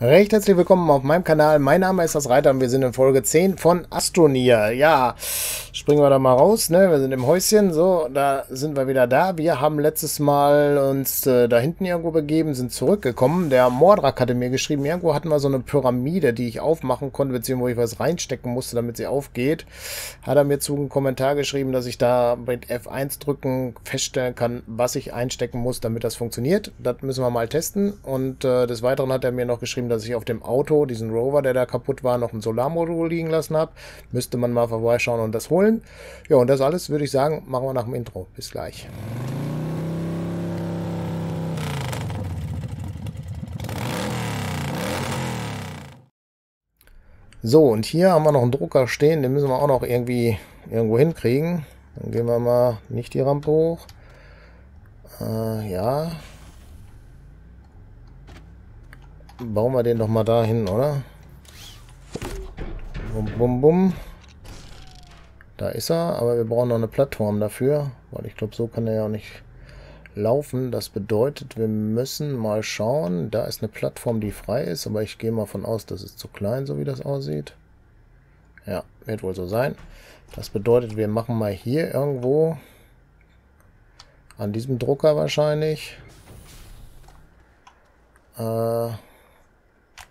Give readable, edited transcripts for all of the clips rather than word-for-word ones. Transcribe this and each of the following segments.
Recht herzlich willkommen auf meinem Kanal. Mein Name ist As Reiter und wir sind in Folge 10 von Astroneer. Ja, springen wir da mal raus, ne? Wir sind im Häuschen, so, da sind wir wieder da. Wir haben letztes Mal uns da hinten irgendwo begeben, sind zurückgekommen. Der Mordrak hatte mir geschrieben, irgendwo hatten wir so eine Pyramide, die ich aufmachen konnte, beziehungsweise wo ich was reinstecken musste, damit sie aufgeht. Hat er mir zu einem Kommentar geschrieben, dass ich da mit F1 drücken feststellen kann, was ich einstecken muss, damit das funktioniert. Das müssen wir mal testen. Und des Weiteren hat er mir noch geschrieben, dass ich auf dem Auto, diesen Rover, der da kaputt war, noch ein Solarmodul liegen lassen habe. Müsste man mal vorbeischauen und das holen. Ja, und das alles, würde ich sagen, machen wir nach dem Intro. Bis gleich. So, und hier haben wir noch einen Drucker stehen. Den müssen wir auch noch irgendwie irgendwo hinkriegen. Dann gehen wir mal nicht die Rampe hoch. Ja. Bauen wir den doch mal da hin, oder? Bum, bum, bum. Da ist er, aber wir brauchen noch eine Plattform dafür, weil ich glaube, so kann er ja auch nicht laufen. Das bedeutet, wir müssen mal schauen. Da ist eine Plattform, die frei ist, aber ich gehe mal von aus, das ist zu klein, so wie das aussieht. Ja, wird wohl so sein. Das bedeutet, wir machen mal hier irgendwo an diesem Drucker wahrscheinlich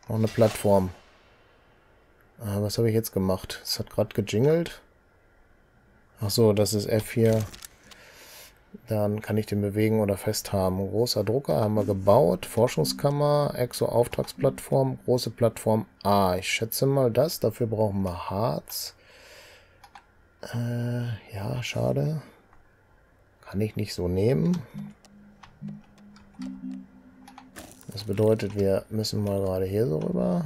noch eine Plattform. Was habe ich jetzt gemacht? Es hat gerade gejingelt. Ach so, das ist F hier. Dann kann ich den bewegen oder festhaben. Großer Drucker haben wir gebaut. Forschungskammer, Exo-Auftragsplattform, große Plattform A. Ich schätze mal das. Dafür brauchen wir Harz. Ja, schade. Kann ich nicht so nehmen. Das bedeutet, wir müssen mal gerade hier so rüber.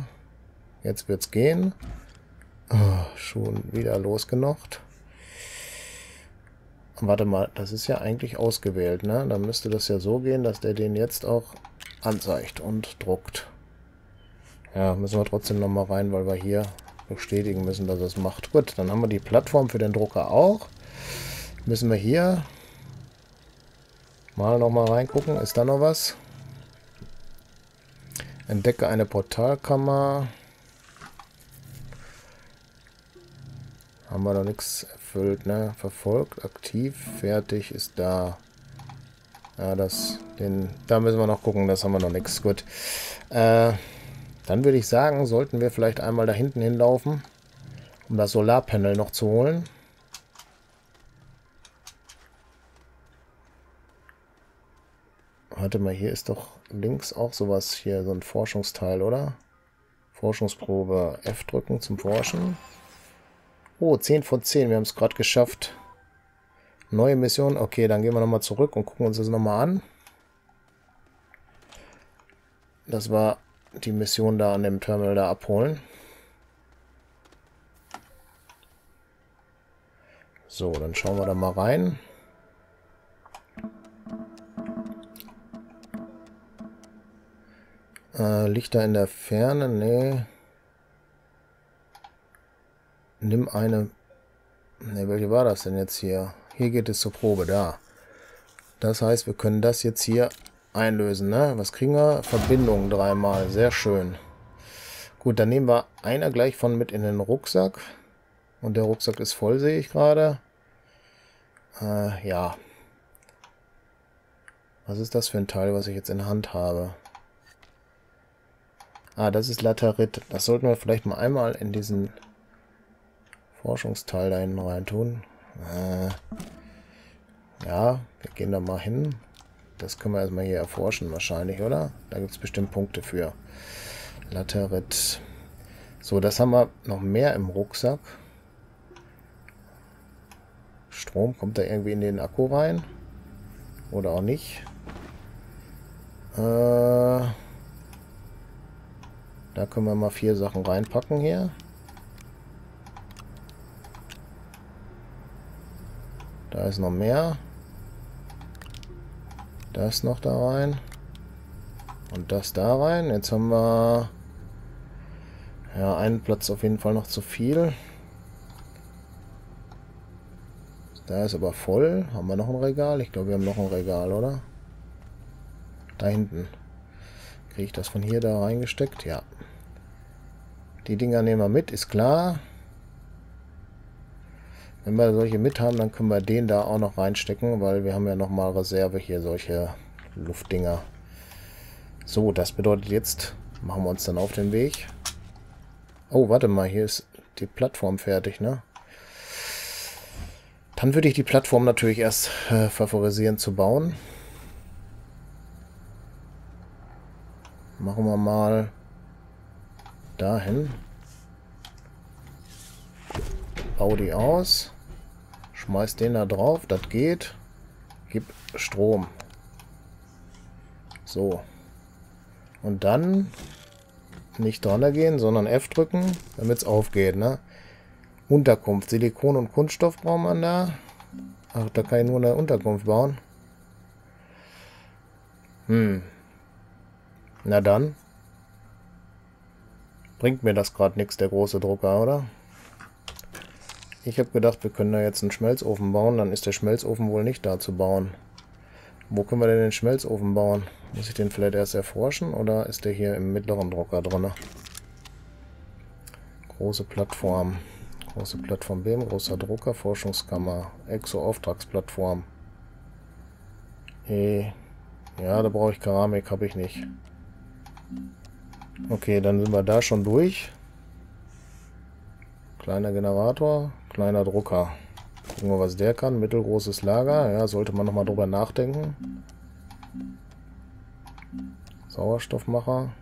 Jetzt wird's gehen. Oh, schon wieder losgenockt. Warte mal, das ist ja eigentlich ausgewählt, ne? Dann müsste das ja so gehen, dass der den jetzt auch anzeigt und druckt. Ja, müssen wir trotzdem nochmal rein, weil wir hier bestätigen müssen, dass es macht. Gut, dann haben wir die Plattform für den Drucker auch. Müssen wir hier mal nochmal reingucken. Ist da noch was? Entdecke eine Portalkammer. Haben wir noch nichts erfüllt, ne? Verfolgt, aktiv, fertig, ist da. Ja, da müssen wir noch gucken, das haben wir noch nichts. Gut. Dann würde ich sagen, sollten wir vielleicht einmal da hinten hinlaufen, um das Solarpanel noch zu holen. Warte mal, hier ist doch links auch sowas hier, so ein Forschungsteil, oder? Forschungsprobe. F drücken zum Forschen. Oh, 10 von 10. Wir haben es gerade geschafft. Neue Mission. Okay, dann gehen wir nochmal zurück und gucken uns das nochmal an. Das war die Mission da an dem Terminal da abholen. So, dann schauen wir da mal rein. Lichter in der Ferne, nee. Nimm eine... Ne, welche war das denn jetzt hier? Hier geht es zur Probe, da. Das heißt, wir können das jetzt hier einlösen, ne? Was kriegen wir? Verbindung dreimal, sehr schön. Gut, dann nehmen wir einer gleich von mit in den Rucksack. Und der Rucksack ist voll, sehe ich gerade. Ja. Was ist das für ein Teil, was ich jetzt in der Hand habe? Ah, das ist Laterit. Das sollten wir vielleicht mal einmal in diesen Forschungsteil da hinten rein tun. Ja, wir gehen da mal hin. Das können wir erstmal hier erforschen wahrscheinlich, oder? Da gibt es bestimmt Punkte für. Laterit. So, das haben wir noch mehr im Rucksack. Strom kommt da irgendwie in den Akku rein. Oder auch nicht. Da können wir mal 4 Sachen reinpacken hier. Da ist noch mehr. Das noch da rein. Und das da rein. Jetzt haben wir ja einen Platz auf jeden Fall noch zu viel. Da ist aber voll. Haben wir noch ein Regal? Ich glaube, wir haben noch ein Regal, oder? Da hinten. Kriege ich das von hier da reingesteckt? Ja. Die Dinger nehmen wir mit, ist klar. Wenn wir solche mit haben, dann können wir den da auch noch reinstecken, weil wir haben ja nochmal Reserve hier, solche Luftdinger. So, das bedeutet jetzt, machen wir uns dann auf den Weg. Oh, warte mal, hier ist die Plattform fertig, ne? Dann würde ich die Plattform natürlich erst favorisieren zu bauen. Machen wir mal dahin. Bau die aus. Schmeiß den da drauf, das geht. Gib Strom. So. Und dann nicht dran gehen, sondern F drücken, damit es aufgeht, ne? Unterkunft. Silikon und Kunststoff brauchen wir da. Ach, da kann ich nur eine Unterkunft bauen. Hm. Na dann. Bringt mir das gerade nichts, der große Drucker, oder? Ich habe gedacht, wir können da jetzt einen Schmelzofen bauen. Dann ist der Schmelzofen wohl nicht da zu bauen. Wo können wir denn den Schmelzofen bauen? Muss ich den vielleicht erst erforschen? Oder ist der hier im mittleren Drucker drin? Große Plattform. Große Plattform BIM, großer Drucker, Forschungskammer, Exo-Auftragsplattform. Ja, da brauche ich Keramik, habe ich nicht. Okay, dann sind wir da schon durch. Kleiner Generator, kleiner Drucker. Gucken wir, was der kann. Mittelgroßes Lager, ja, sollte man nochmal drüber nachdenken. Sauerstoffmacher.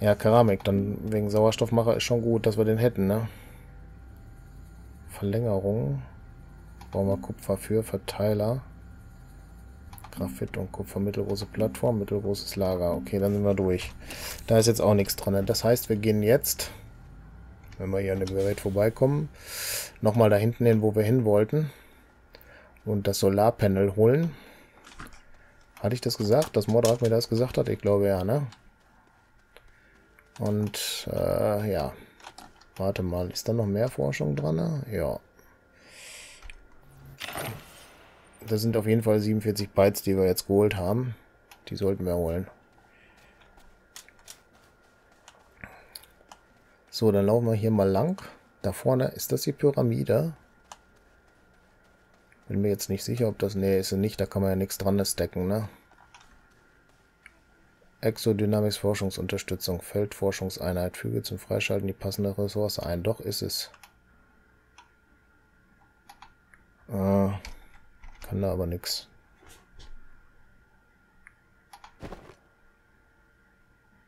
Ja, Keramik, dann wegen Sauerstoffmacher ist schon gut, dass wir den hätten, ne? Verlängerung, brauchen wir Kupfer für, Verteiler, Graphit und Kupfer, mittelgroße Plattform, mittelgroßes Lager. Okay, dann sind wir durch. Da ist jetzt auch nichts drin. Das heißt, wir gehen jetzt, wenn wir hier an dem Gerät vorbeikommen, nochmal da hinten hin, wo wir hin wollten und das Solarpanel holen. Hatte ich das gesagt, dass Mordrak mir das gesagt hat? Ich glaube ja, ne? Und ja. Warte mal, ist da noch mehr Forschung dran? Ja. Das sind auf jeden Fall 47 Bytes, die wir jetzt geholt haben. Die sollten wir holen. So, dann laufen wir hier mal lang. Da vorne, ist das die Pyramide? Bin mir jetzt nicht sicher, ob das... Nee, ist sie nicht. Da kann man ja nichts dran stecken, ne? Exodynamics Forschungsunterstützung, Feldforschungseinheit, füge zum Freischalten die passende Ressource ein. Doch ist es. Kann da aber nichts.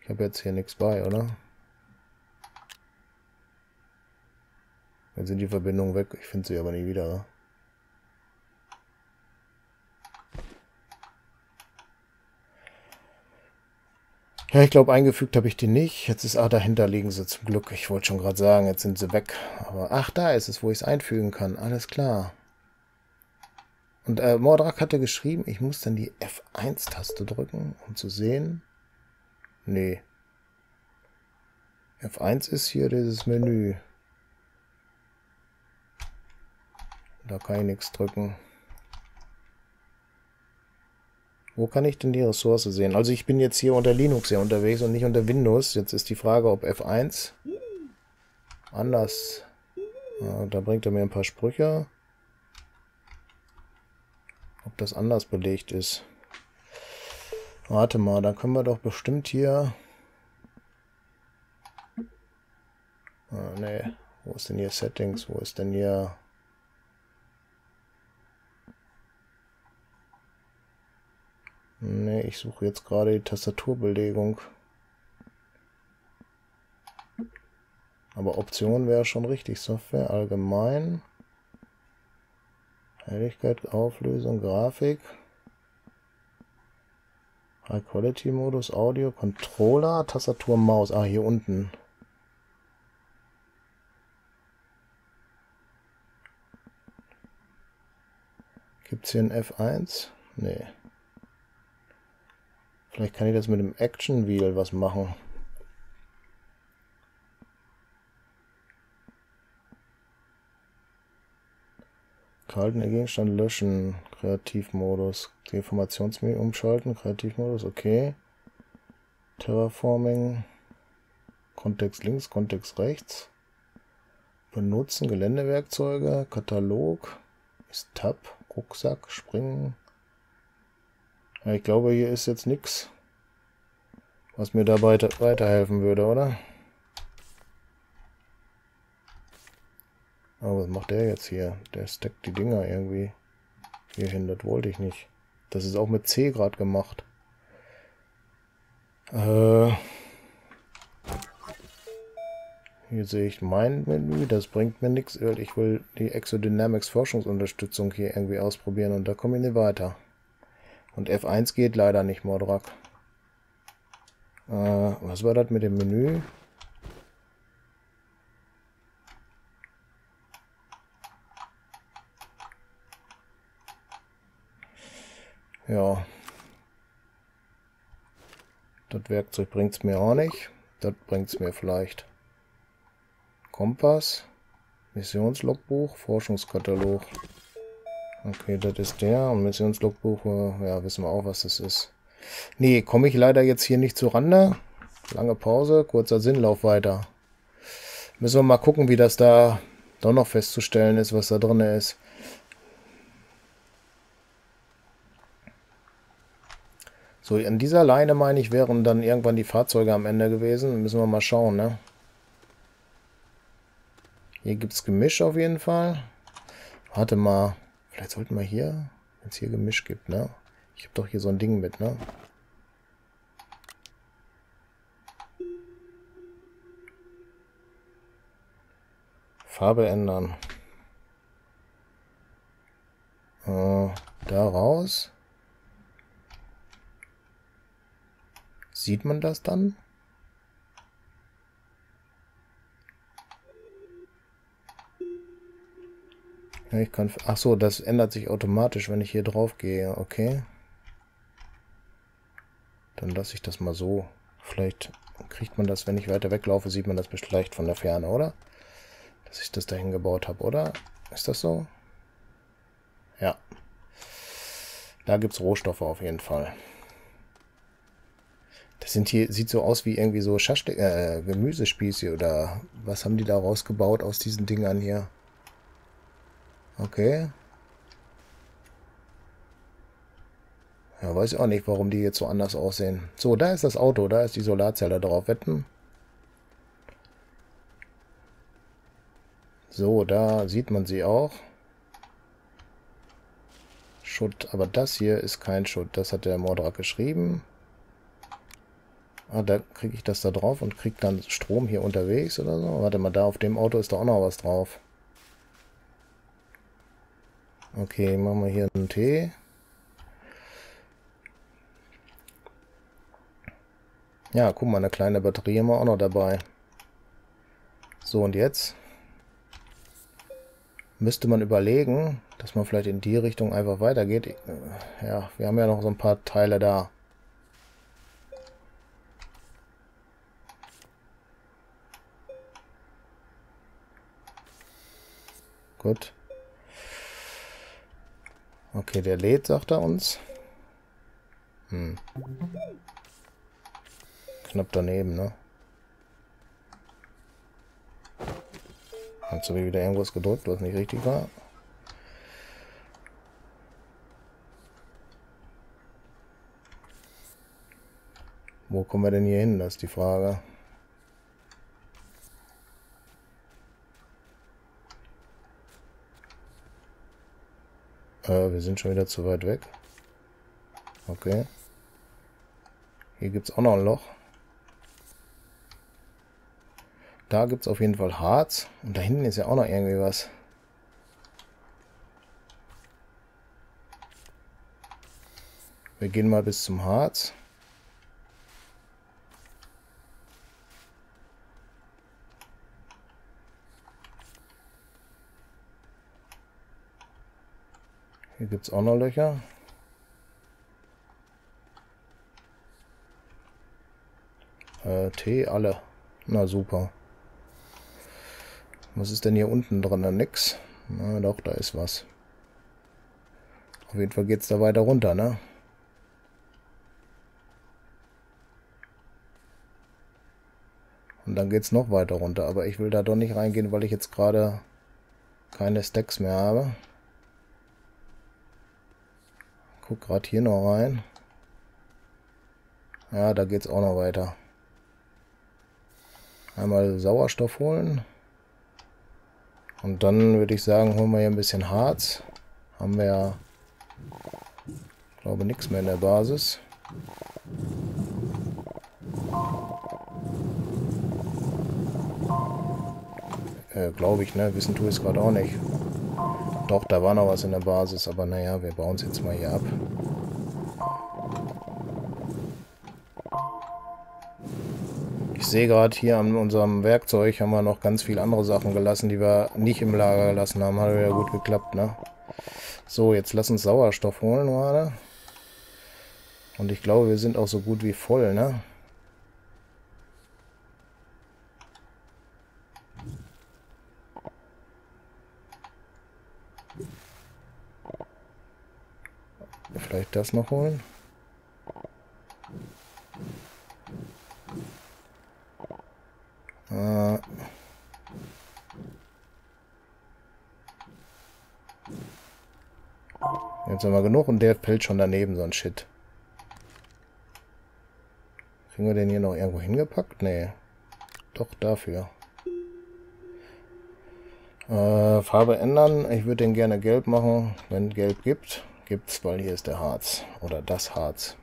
Ich habe jetzt hier nichts bei, oder? Jetzt sind die Verbindungen weg, ich finde sie aber nie wieder, ne? Ja, ich glaube, eingefügt habe ich die nicht. Jetzt ist, dahinter liegen sie zum Glück. Ich wollte schon gerade sagen, jetzt sind sie weg. Aber, ach, da ist es, wo ich es einfügen kann. Alles klar. Und Mordrak hatte geschrieben, ich muss dann die F1-Taste drücken, um zu sehen. Nee. F1 ist hier dieses Menü. Da kann ich nichts drücken. Wo kann ich denn die Ressource sehen? Also ich bin jetzt hier unter Linux ja unterwegs und nicht unter Windows. Jetzt ist die Frage, ob F1 anders... Ja, da bringt er mir ein paar Sprüche. Ob das anders belegt ist. Warte mal, da können wir doch bestimmt hier... Ah, ne, wo ist denn hier Settings? Wo ist denn hier... Ne, ich suche jetzt gerade die Tastaturbelegung. Aber Option wäre schon richtig. Software, allgemein. Helligkeit, Auflösung, Grafik. High-Quality-Modus, Audio, Controller, Tastatur, Maus. Ah, hier unten. Gibt es hier ein F1? Ne. Vielleicht kann ich das mit dem Action Wheel was machen. Kalten Gegenstand löschen. Kreativmodus. Deformationsmenü umschalten. Kreativmodus, okay. Terraforming, Kontext links, Kontext rechts, benutzen Geländewerkzeuge, Katalog, ist Tab, Rucksack, Springen. Ja, ich glaube, hier ist jetzt nichts, was mir dabei weiterhelfen würde, oder? Aber was macht der jetzt hier? Der stackt die Dinger irgendwie hier hin, das wollte ich nicht. Das ist auch mit C gerade gemacht. Hier sehe ich mein Menü, das bringt mir nichts. Ich will die Exodynamics Forschungsunterstützung hier irgendwie ausprobieren und da komme ich nicht weiter. Und F1 geht leider nicht, Mordrak. Was war das mit dem Menü? Ja. Das Werkzeug bringt es mir auch nicht. Das bringt es mir vielleicht. Kompass, Missionslogbuch, Forschungskatalog. Okay, das ist der. Und Missionslogbuch, ja, wissen wir auch, was das ist. Nee, komme ich leider jetzt hier nicht zurande. Lange Pause, kurzer Sinnlauf weiter. Müssen wir mal gucken, wie das da doch noch festzustellen ist, was da drin ist. So, an dieser Leine, meine ich, wären dann irgendwann die Fahrzeuge am Ende gewesen. Müssen wir mal schauen, ne? Hier gibt es Gemisch auf jeden Fall. Warte mal. Vielleicht sollten wir hier, wenn es hier Gemisch gibt, ne? Ich habe doch hier so ein Ding mit, ne? Farbe ändern. Da raus. Sieht man das dann? Ja, ich kann. Ach so, das ändert sich automatisch, wenn ich hier drauf gehe. Okay. Dann lasse ich das mal so. Vielleicht kriegt man das, wenn ich weiter weglaufe, sieht man das vielleicht von der Ferne, oder? Dass ich das dahin gebaut habe, oder? Ist das so? Ja. Da gibt es Rohstoffe auf jeden Fall. Das sind hier, sieht so aus wie irgendwie so Gemüsespieße oder was haben die da rausgebaut aus diesen Dingern hier? Okay. Ja, weiß ich auch nicht, warum die jetzt so anders aussehen. So, da ist das Auto, da ist die Solarzelle drauf, wetten. So, da sieht man sie auch. Schutt, aber das hier ist kein Schutt, das hat der Mordrak geschrieben. Ah, da kriege ich das da drauf und kriege dann Strom hier unterwegs oder so. Warte mal, da auf dem Auto ist da auch noch was drauf. Okay, machen wir hier einen T. Ja, guck mal, eine kleine Batterie haben wir auch noch dabei. So, und jetzt müsste man überlegen, dass man vielleicht in die Richtung einfach weitergeht. Ja, wir haben ja noch so ein paar Teile da. Gut. Okay, der lädt, sagt er uns. Hm. Knapp daneben, ne? Jetzt habe ich wieder irgendwas gedrückt, was nicht richtig war. Wo kommen wir denn hier hin? Das ist die Frage. Wir sind schon wieder zu weit weg. Okay. Hier gibt es auch noch ein Loch. Da gibt es auf jeden Fall Harz. Und da hinten ist ja auch noch irgendwie was. Wir gehen mal bis zum Harz. Hier gibt es auch noch Löcher. T, alle. Na super. Was ist denn hier unten drin? Na, nix. Na doch, da ist was. Auf jeden Fall geht es da weiter runter, ne? Und dann geht es noch weiter runter. Aber ich will da doch nicht reingehen, weil ich jetzt gerade keine Stacks mehr habe. Guck gerade hier noch rein. Ja, da geht es auch noch weiter. Einmal Sauerstoff holen. Und dann würde ich sagen, holen wir hier ein bisschen Harz. Haben wir ja, glaube, nichts mehr in der Basis. Glaube ich, ne? Wissen tue ich es gerade auch nicht. Doch, da war noch was in der Basis, aber naja, wir bauen es jetzt mal hier ab. Ich sehe gerade hier an unserem Werkzeug haben wir noch ganz viele andere Sachen gelassen, die wir nicht im Lager gelassen haben. Hat ja gut geklappt, ne? So, jetzt lass uns Sauerstoff holen gerade. Und ich glaube, wir sind auch so gut wie voll, ne? Vielleicht das noch holen. Jetzt haben wir genug und der fällt schon daneben, so ein Shit. Kriegen wir den hier noch irgendwo hingepackt? Nee. Doch, dafür. Farbe ändern. Ich würde den gerne gelb machen, wenn es gelb gibt. Gibt's, weil hier ist der Harz oder das Harz.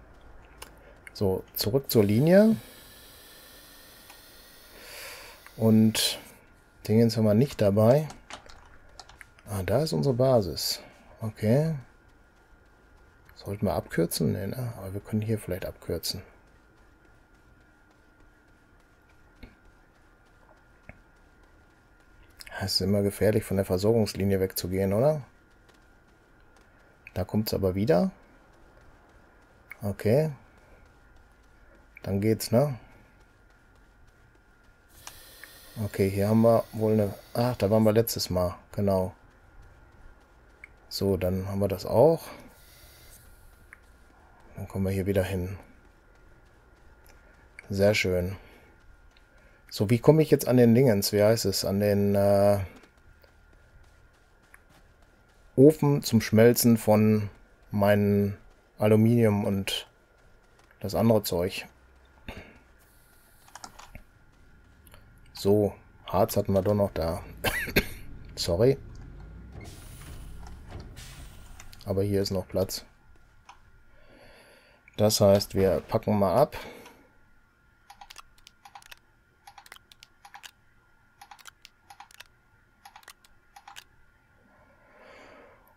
So, zurück zur Linie. Und Dingens haben wir nicht dabei. Ah, da ist unsere Basis. Okay. Sollten wir abkürzen? Nee, ne? Aber wir können hier vielleicht abkürzen. Es ist immer gefährlich, von der Versorgungslinie wegzugehen, oder? Da kommt es aber wieder. Okay. Dann geht's, ne? Okay, hier haben wir wohl eine... Ach, da waren wir letztes Mal. Genau. So, dann haben wir das auch. Dann kommen wir hier wieder hin. Sehr schön. So, wie komme ich jetzt an den Dingens? Wie heißt es? An den... Ofen zum Schmelzen von meinem Aluminium und das andere Zeug. So, Harz hatten wir doch noch da. Sorry. Aber hier ist noch Platz. Das heißt, wir packen mal ab.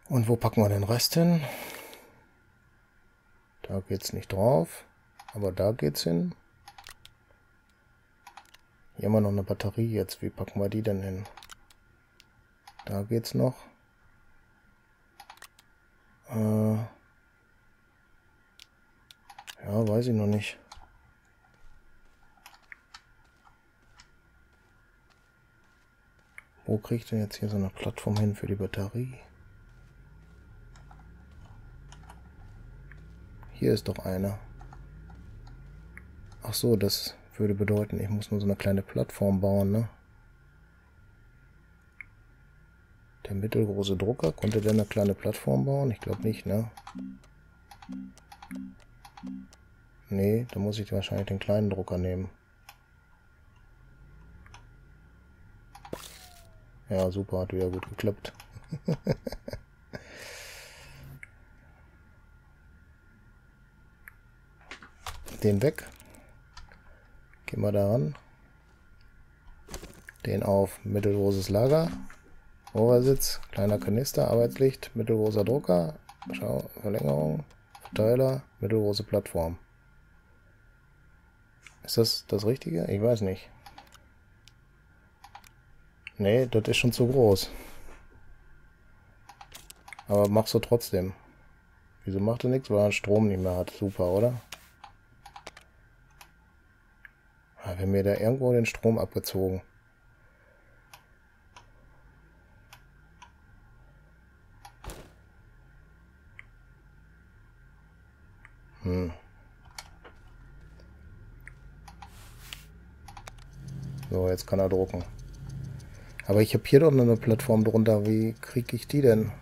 Und wo packen wir den Rest hin? Da geht's nicht drauf, aber da geht's hin. Hier haben wir noch eine Batterie jetzt. Wie packen wir die denn hin? Da geht's noch. Ja, weiß ich noch nicht. Wo kriege ich denn jetzt hier so eine Plattform hin für die Batterie? Hier ist doch eine. Ach so, das würde bedeuten, ich muss nur so eine kleine Plattform bauen, ne? Der mittelgroße Drucker, konnte der eine kleine Plattform bauen? Ich glaube nicht, ne? Nee, da muss ich wahrscheinlich den kleinen Drucker nehmen. Ja, super, hat wieder gut geklappt. Den weg. Gehen wir da ran. Den auf mittelgroßes Lager. Obersitz, kleiner Kanister, Arbeitslicht, mittelgroßer Drucker, Schau, Verlängerung, Verteiler, mittelgroße Plattform. Ist das das Richtige? Ich weiß nicht. Nee, das ist schon zu groß. Aber machst du trotzdem. Wieso macht er nichts? Weil er Strom nicht mehr hat. Super, oder? Haben wir da irgendwo den Strom abgezogen? So, jetzt kann er drucken. Aber ich habe hier doch noch eine Plattform drunter. Wie kriege ich die denn?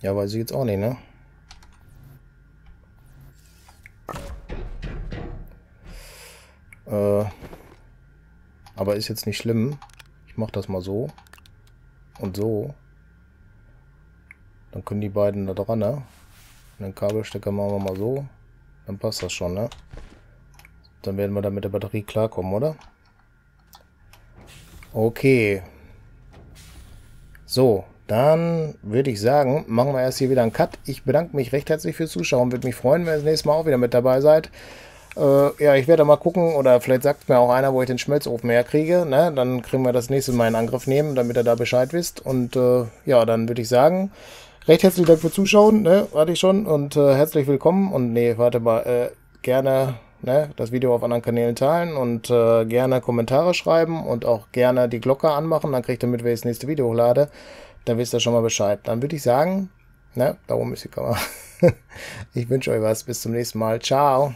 Ja, weiß ich jetzt auch nicht, ne? Aber ist jetzt nicht schlimm. Ich mache das mal so. Und so. Dann können die beiden da dran, ne? Und den Kabelstecker machen wir mal so. Dann passt das schon, ne? Dann werden wir da mit der Batterie klarkommen, oder? Okay. So. Dann würde ich sagen, machen wir erst hier wieder einen Cut. Ich bedanke mich recht herzlich fürs Zuschauen. Würde mich freuen, wenn ihr das nächste Mal auch wieder mit dabei seid. Ja, ich werde mal gucken, oder vielleicht sagt mir auch einer, wo ich den Schmelzofen herkriege. Ne? Dann kriegen wir das nächste Mal in Angriff nehmen, damit ihr da Bescheid wisst. Und ja, dann würde ich sagen, recht herzlichen Dank fürs Zuschauen. Ne? Warte ich schon. Und herzlich willkommen. Und nee, warte mal, gerne... Ne, das Video auf anderen Kanälen teilen und gerne Kommentare schreiben und auch gerne die Glocke anmachen, dann kriegt ihr mit, wenn ich das nächste Video hochlade, dann wisst ihr schon mal Bescheid. Dann würde ich sagen, ne, da oben ist die Kamera. Ich wünsche euch was, bis zum nächsten Mal, ciao!